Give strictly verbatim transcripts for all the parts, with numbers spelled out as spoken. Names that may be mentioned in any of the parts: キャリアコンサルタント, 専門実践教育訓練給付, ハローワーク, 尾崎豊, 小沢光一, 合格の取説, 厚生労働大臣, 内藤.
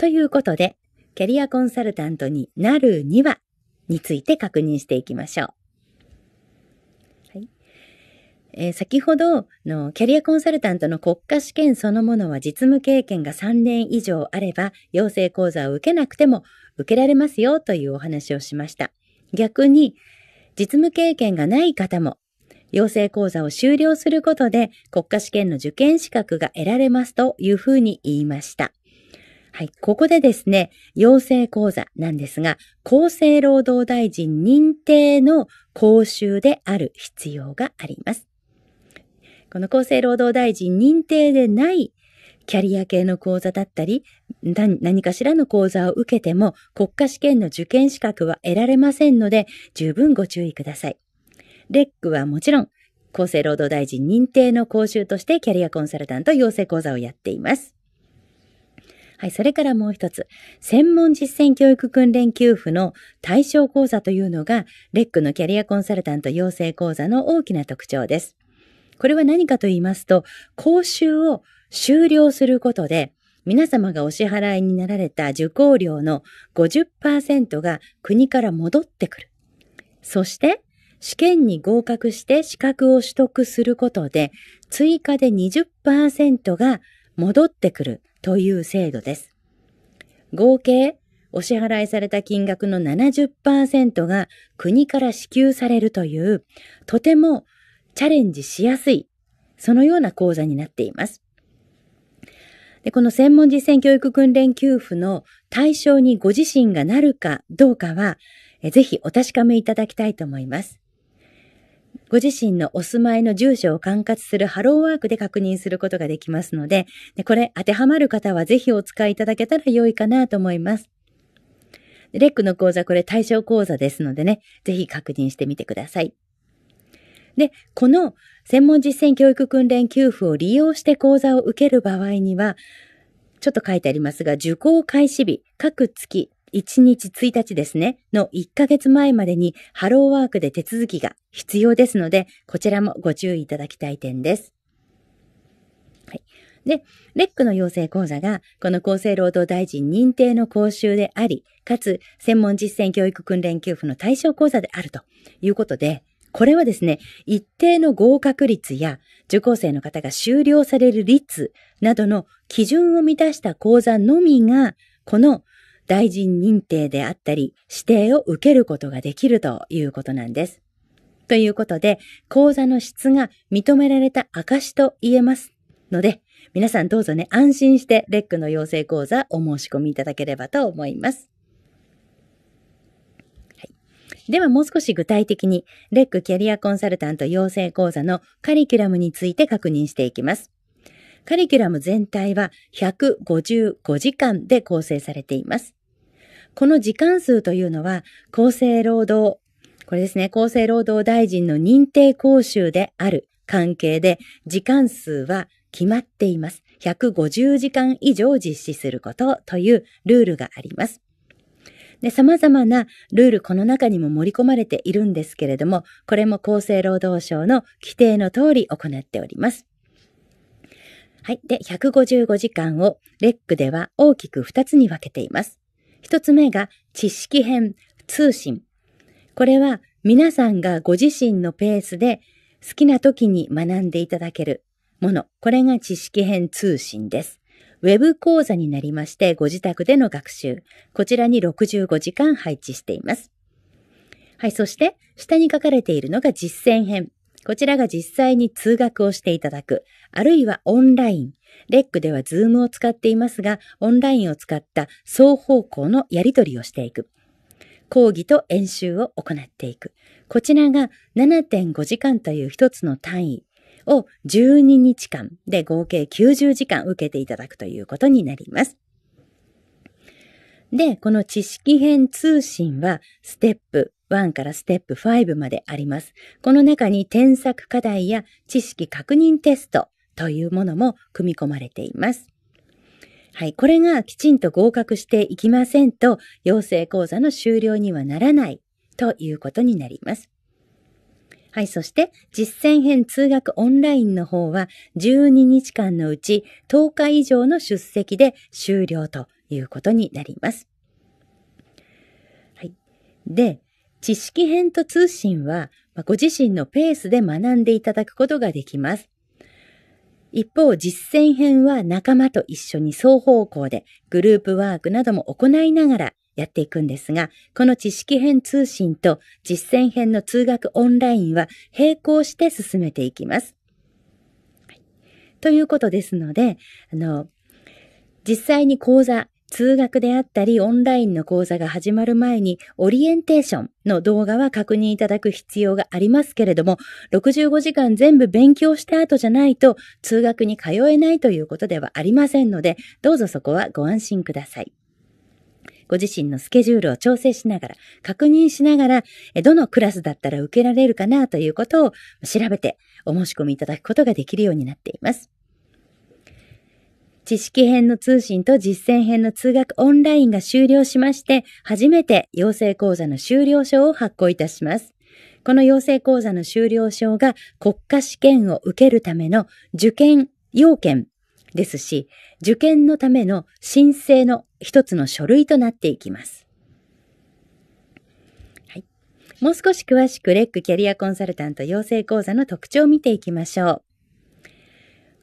ということで、キャリアコンサルタントになるにはについて確認していきましょう。えー、先ほどのキャリアコンサルタントの国家試験そのものは実務経験がさんねん以上あれば養成講座を受けなくても受けられますよというお話をしました。逆に実務経験がない方も養成講座を修了することで国家試験の受験資格が得られますというふうに言いました。はい、ここでですね、養成講座なんですが、厚生労働大臣認定の講習である必要があります。この厚生労働大臣認定でないキャリア系の講座だったり、何かしらの講座を受けても国家試験の受験資格は得られませんので、十分ご注意ください。レックはもちろん、厚生労働大臣認定の講習としてキャリアコンサルタント養成講座をやっています。はい、それからもう一つ、専門実践教育訓練給付の対象講座というのが、レックのキャリアコンサルタント養成講座の大きな特徴です。これは何かと言いますと、講習を終了することで、皆様がお支払いになられた受講料の ごじゅっパーセント が国から戻ってくる。そして、試験に合格して資格を取得することで、追加で にじゅっパーセント が戻ってくるという制度です。合計、お支払いされた金額の ななじゅっパーセント が国から支給されるという、とてもチャレンジしやすい、そのような講座になっています。で、この専門実践教育訓練給付の対象にご自身がなるかどうかは、えぜひお確かめいただきたいと思います。ご自身のお住まいの住所を管轄するハローワークで確認することができますので、でこれ当てはまる方はぜひお使いいただけたら良いかなと思います。レックの講座、これ対象講座ですのでね、ぜひ確認してみてください。で、この専門実践教育訓練給付を利用して講座を受ける場合には、ちょっと書いてありますが、受講開始日、各月いちにちついたちですね、のいっかげつまえまでにハローワークで手続きが必要ですので、こちらもご注意いただきたい点です。はい。で、レックの養成講座が、この厚生労働大臣認定の講習であり、かつ専門実践教育訓練給付の対象講座であるということで、これはですね、一定の合格率や受講生の方が修了される率などの基準を満たした講座のみが、この大臣認定であったり指定を受けることができるということなんです。ということで、講座の質が認められた証と言えますので、皆さんどうぞね、安心してレックの養成講座お申し込みいただければと思います。ではもう少し具体的に、レックキャリアコンサルタント養成講座のカリキュラムについて確認していきます。カリキュラム全体はひゃくごじゅうごじかんで構成されています。この時間数というのは、厚生労働、これですね、厚生労働大臣の認定講習である関係で、時間数は決まっています。ひゃくごじゅうじかん以上実施することというルールがあります。で、様々なルール、この中にも盛り込まれているんですけれども、これも厚生労働省の規定の通り行っております。はい。で、ひゃくごじゅうごじかんをレックでは大きくふたつに分けています。ひとつめが知識編、通信。これは皆さんがご自身のペースで好きな時に学んでいただけるもの。これが知識編、通信です。ウェブ講座になりまして、ご自宅での学習。こちらにろくじゅうごじかん配置しています。はい、そして、下に書かれているのが実践編。こちらが実際に通学をしていただく。あるいはオンライン。レックではズームを使っていますが、オンラインを使った双方向のやり取りをしていく。講義と演習を行っていく。こちらが ななてんごじかんという一つの単位をじゅうににちかんで合計きゅうじゅうじかん受けていただくということになります。で、この知識編通信はステップいちからステップごまであります。この中に添削課題や知識確認テストというものも組み込まれています。はい、これがきちんと合格していきませんと、養成講座の終了にはならないということになります。はい、そして実践編通学オンラインの方はじゅうににちかんのうちとおか以上の出席で終了ということになります。はい、で、知識編と通信はご自身のペースで学んでいただくことができます。一方、実践編は仲間と一緒に双方向でグループワークなども行いながらやっていくんですが、この知識編通信と実践編の通学オンラインは並行して進めていきます。はい、ということですので、あの、実際に講座、通学であったりオンラインの講座が始まる前にオリエンテーションの動画は確認いただく必要がありますけれども、ろくじゅうごじかん全部勉強した後じゃないと通学に通えないということではありませんので、どうぞそこはご安心ください。ご自身のスケジュールを調整しながら、確認しながら、どのクラスだったら受けられるかなということを調べてお申し込みいただくことができるようになっています。知識編の通信と実践編の通学オンラインが終了しまして、初めて養成講座の修了証を発行いたします。この養成講座の修了証が国家試験を受けるための受験要件ですし、受験のための申請の一つの書類となっていきます。はい、もう少し詳しくレックキャリアコンサルタント養成講座の特徴を見ていきましょう。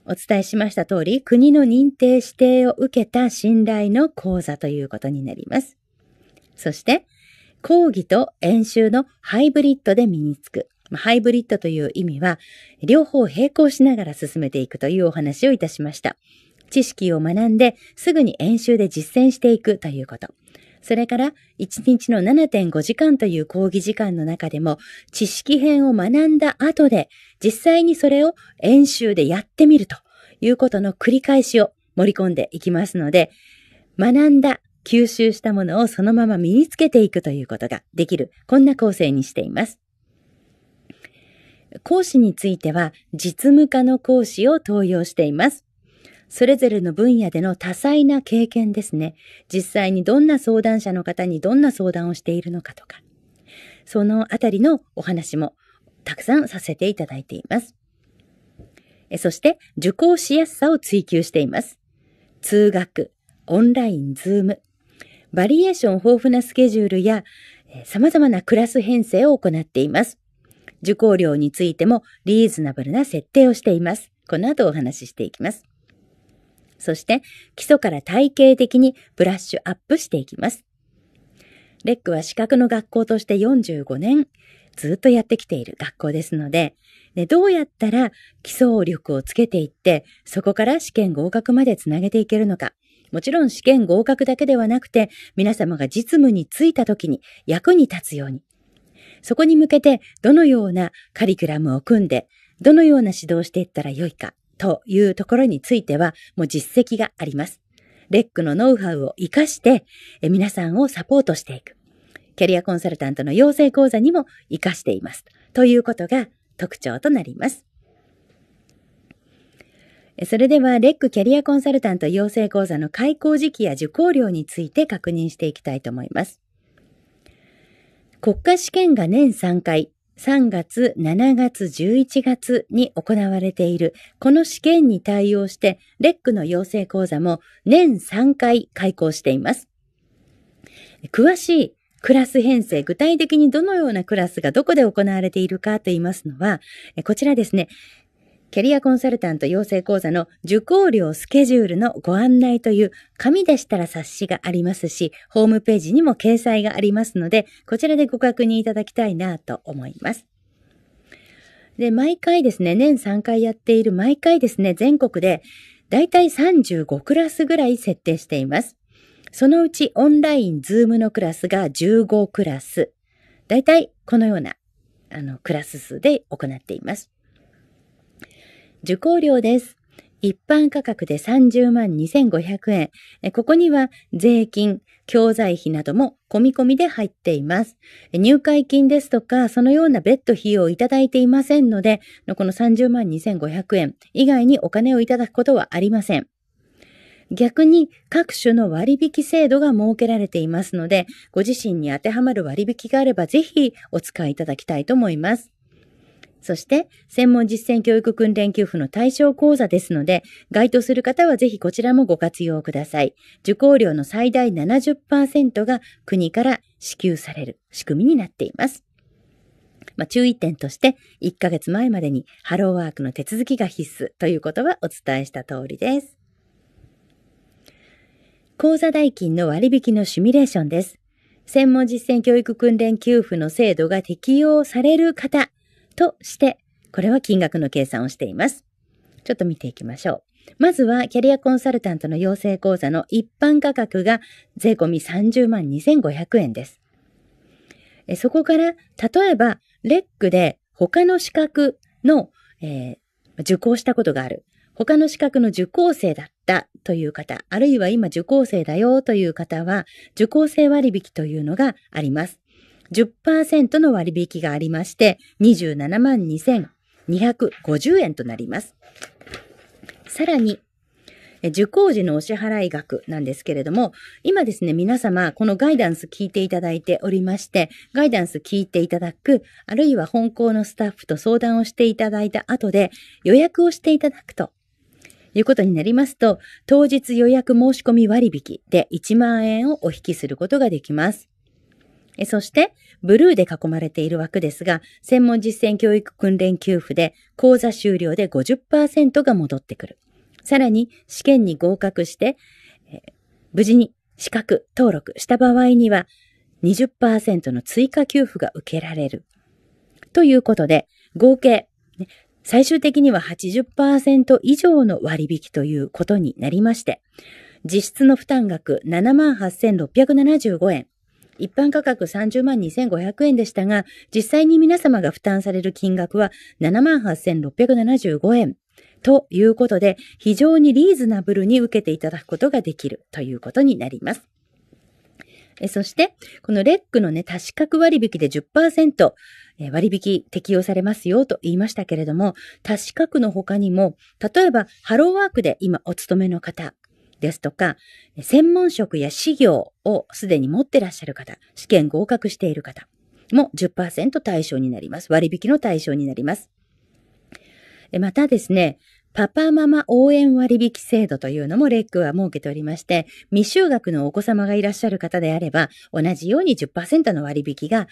お伝えしました通り、国の認定指定を受けた信頼の講座ということになります。そして、講義と演習のハイブリッドで身につく。ハイブリッドという意味は、両方並行しながら進めていくというお話をいたしました。知識を学んで、すぐに演習で実践していくということ。それから、いちにちの ななてんご 時間という講義時間の中でも、知識編を学んだ後で、実際にそれを演習でやってみるということの繰り返しを盛り込んでいきますので、学んだ、吸収したものをそのまま身につけていくということができる、こんな構成にしています。講師については、実務家の講師を登用しています。それぞれの分野での多彩な経験ですね。実際にどんな相談者の方にどんな相談をしているのかとか、そのあたりのお話もたくさんさせていただいています。そして、受講しやすさを追求しています。通学、オンライン、ズーム、バリエーション豊富なスケジュールや、様々なクラス編成を行っています。受講料についてもリーズナブルな設定をしています。この後お話ししていきます。そして、基礎から体系的にブラッシュアップしていきます。レックは資格の学校としてよんじゅうごねんずっとやってきている学校ですので、でどうやったら基礎力をつけていって、そこから試験合格までつなげていけるのか。もちろん試験合格だけではなくて、皆様が実務についた時に役に立つように。そこに向けて、どのようなカリキュラムを組んで、どのような指導をしていったらよいか。というところについては、もう実績があります。レックのノウハウを活かして、皆さんをサポートしていく。キャリアコンサルタントの養成講座にも活かしています。ということが特徴となります。それでは、レックキャリアコンサルタント養成講座の開講時期や受講料について確認していきたいと思います。国家試験が年さんかい、さんがつ、しちがつ、じゅういちがつに行われているこの試験に対応して、レックの養成講座も年さんかい開講しています。詳しいクラス編成、具体的にどのようなクラスがどこで行われているかと言いますのは、こちらですね、キャリアコンサルタント養成講座の受講料スケジュールのご案内という紙でしたら冊子がありますし、ホームページにも掲載がありますので、こちらでご確認いただきたいなと思います。で、毎回ですね、年さんかいやっている毎回ですね、全国でだいたいさんじゅうごクラスぐらい設定しています。そのうちオンライン、ズームのクラスがじゅうごクラス。だいたいこのようなあのクラス数で行っています。受講料です。一般価格で さんじゅうまんにせんごひゃくえん。ここには税金、教材費なども込み込みで入っています。入会金ですとか、そのような別途費用をいただいていませんので、この さんじゅうまんにせんごひゃくえん以外にお金をいただくことはありません。逆に各種の割引制度が設けられていますので、ご自身に当てはまる割引があればぜひお使いいただきたいと思います。そして、専門実践教育訓練給付の対象講座ですので、該当する方はぜひこちらもご活用ください。受講料の最大 ななじゅっパーセント が国から支給される仕組みになっています。まあ、注意点として、いっかげつまえまでにハローワークの手続きが必須ということはお伝えした通りです。講座代金の割引のシミュレーションです。専門実践教育訓練給付の制度が適用される方、として、これは金額の計算をしています。ちょっと見ていきましょう。まずは、キャリアコンサルタントの養成講座の一般価格が税込み さんじゅうまんにせんごひゃくえんです。えそこから、例えば、レックで他の資格の、えー、受講したことがある。他の資格の受講生だったという方、あるいは今受講生だよという方は、受講生割引というのがあります。じゅっパーセント の割引がありまして、にじゅうななまんにせんにひゃくごじゅうえんとなります。さらに、受講時のお支払い額なんですけれども、今ですね、皆様、このガイダンス聞いていただいておりまして、ガイダンス聞いていただく、あるいは本校のスタッフと相談をしていただいた後で、予約をしていただくということになりますと、当日予約申し込み割引でいちまんえんをお引きすることができます。そして、ブルーで囲まれている枠ですが、専門実践教育訓練給付で、講座終了で ごじゅっパーセント が戻ってくる。さらに、試験に合格して、えー、無事に資格登録した場合には、にじゅっパーセント の追加給付が受けられる。ということで、合計、ね、最終的には はちじゅっパーセント 以上の割引ということになりまして、実質の負担額 ななまんはっせんろっぴゃくななじゅうごえん。一般価格 さんじゅうまんにせんごひゃくえんでしたが、実際に皆様が負担される金額は ななまんはっせんろっぴゃくななじゅうごえんということで、非常にリーズナブルに受けていただくことができるということになります。そして、このレックのね、多資格割引で じゅっパーセント 割引適用されますよと言いましたけれども、多資格の他にも、例えばハローワークで今お勤めの方、ですとか、専門職や資業をすでに持ってらっしゃる方、試験合格している方も じゅっパーセント 対象になります。割引の対象になります。またですね、パパママ応援割引制度というのもレックは設けておりまして、未就学のお子様がいらっしゃる方であれば、同じように じゅっパーセント の割引が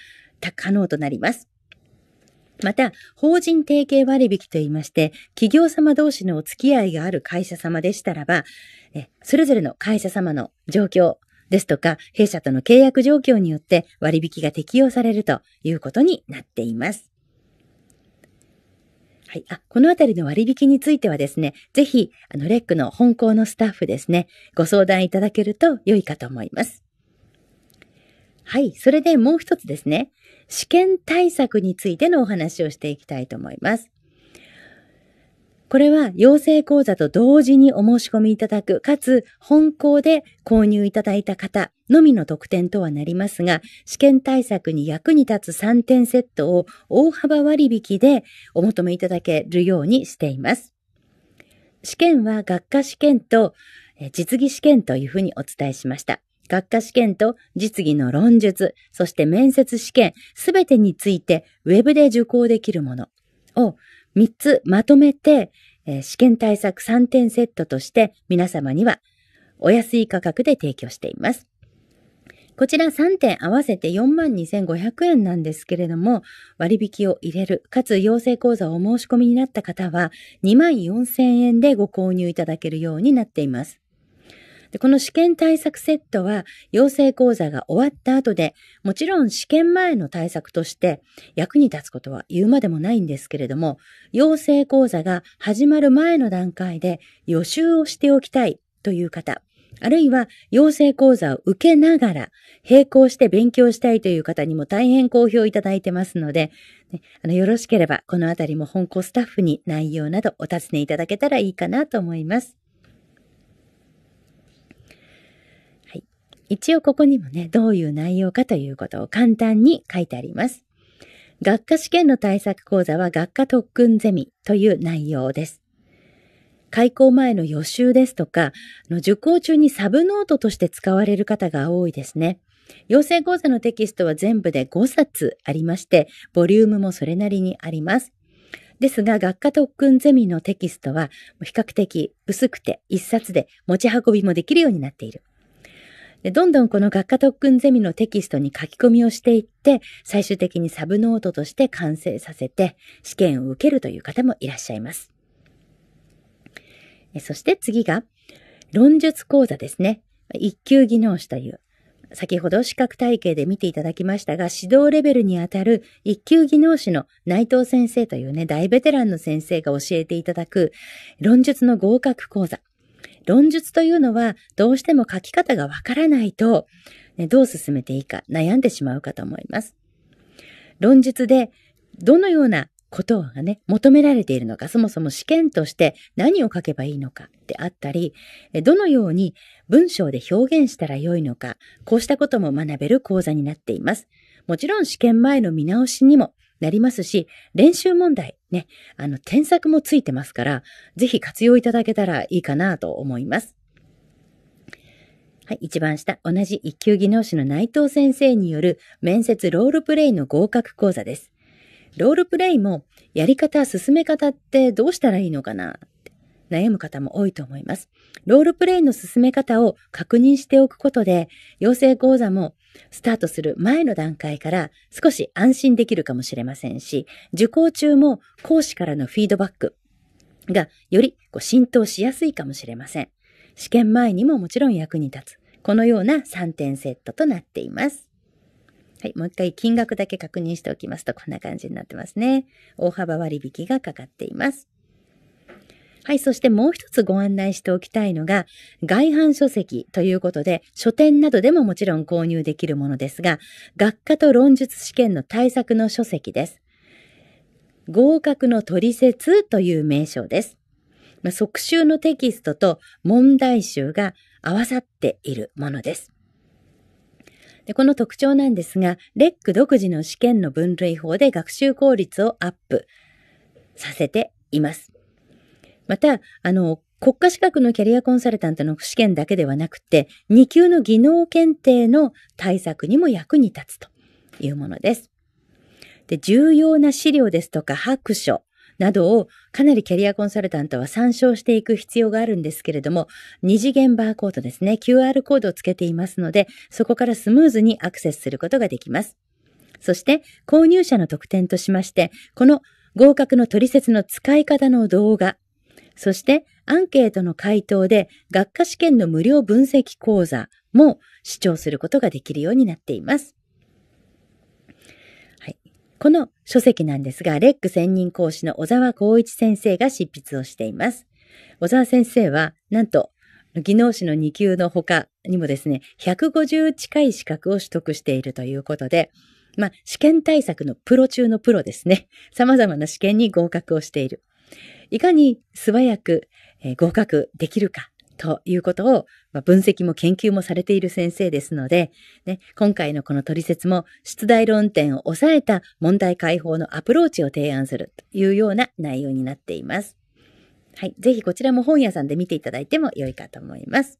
可能となります。また、法人提携割引といいまして、企業様同士のお付き合いがある会社様でしたらば、えそれぞれの会社様の状況ですとか、弊社との契約状況によって割引が適用されるということになっています。はい、あこのあたりの割引についてはですね、ぜひ、あのレックの本校のスタッフですね、ご相談いただけると良いかと思います。はい。それでもう一つですね。試験対策についてのお話をしていきたいと思います。これは養成講座と同時にお申し込みいただく、かつ本校で購入いただいた方のみの特典とはなりますが、試験対策に役に立つさんてんセットを大幅割引でお求めいただけるようにしています。試験は学科試験と実技試験というふうにお伝えしました。学科試験と実技の論述、そして面接試験、すべてについてウェブで受講できるものをみっつまとめて、えー、試験対策さんてんセットとして皆様にはお安い価格で提供しています。こちらさんてん合わせて よんまんにせんごひゃくえんなんですけれども、割引を入れる、かつ養成講座をお申し込みになった方は にまんよんせんえんでご購入いただけるようになっています。この試験対策セットは、養成講座が終わった後で、もちろん試験前の対策として役に立つことは言うまでもないんですけれども、養成講座が始まる前の段階で予習をしておきたいという方、あるいは養成講座を受けながら並行して勉強したいという方にも大変好評いただいてますので、あのよろしければこのあたりも本校スタッフに内容などお尋ねいただけたらいいかなと思います。一応ここにもね、どういう内容かということを簡単に書いてあります。学科試験の対策講座は学科特訓ゼミという内容です。開講前の予習ですとか、受講中にサブノートとして使われる方が多いですね。養成講座のテキストは全部でごさつありまして、ボリュームもそれなりにあります。ですが、学科特訓ゼミのテキストは比較的薄くて一冊で持ち運びもできるようになっている。で、どんどんこの学科特訓ゼミのテキストに書き込みをしていって、最終的にサブノートとして完成させて試験を受けるという方もいらっしゃいます。そして次が論述講座ですね。一級技能士という。先ほど資格体系で見ていただきましたが、指導レベルにあたる一級技能士の内藤先生というね、大ベテランの先生が教えていただく論述の合格講座。論述というのはどうしても書き方がわからないと、ね、どう進めていいか悩んでしまうかと思います。論述でどのようなことがね、求められているのか、そもそも試験として何を書けばいいのかであったり、どのように文章で表現したらよいのか、こうしたことも学べる講座になっています。もちろん試験前の見直しにもなりますし、練習問題ね、あの添削もついてますから、ぜひ活用いただけたらいいかなと思います。はい、一番下、同じ一級技能士の内藤先生による面接ロールプレイの合格講座です。ロールプレイもやり方、進め方ってどうしたらいいのかなって悩む方も多いと思います。ロールプレイの進め方を確認しておくことで、養成講座もスタートする前の段階から少し安心できるかもしれませんし、受講中も講師からのフィードバックがよりこう浸透しやすいかもしれません。試験前にももちろん役に立つ。このようなさんてんセットとなっています。はい、もう一回金額だけ確認しておきますと、こんな感じになってますね。大幅割引がかかっています。はい、そしてもう一つご案内しておきたいのが、外版書籍ということで、書店などでももちろん購入できるものですが、学科と論述試験の対策の書籍です。合格の取説という名称です。まあ、即習のテキストと問題集が合わさっているものです。で、この特徴なんですが、レック独自の試験の分類法で学習効率をアップさせています。また、あの、国家資格のキャリアコンサルタントの試験だけではなくて、に級の技能検定の対策にも役に立つというものです。で、重要な資料ですとか白書などをかなりキャリアコンサルタントは参照していく必要があるんですけれども、二次元バーコードですね、キューアール コードをつけていますので、そこからスムーズにアクセスすることができます。そして、購入者の特典としまして、この合格の取説の使い方の動画、そしてアンケートの回答で学科試験の無料分析講座も視聴することができるようになっています。はい、この書籍なんですが、レック専任講師の小沢光一先生が執筆をしています。小沢先生はなんと技能士のに級の他にもですね、ひゃくごじゅう近い資格を取得しているということで、まあ試験対策のプロ中のプロですね。様々な試験に合格をしている。いかに素早く合格できるかということを分析も研究もされている先生ですので、ね、今回のこの取説も出題論点を抑えた問題解放のアプローチを提案するというような内容になっています。はい、ぜひこちらも本屋さんで見ていただいても良いかと思います。